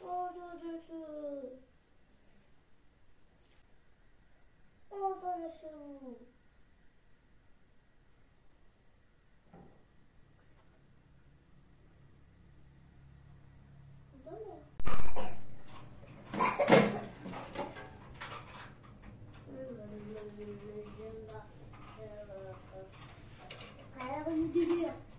Ordusu. Ordusu. Kaya bunu diliyor.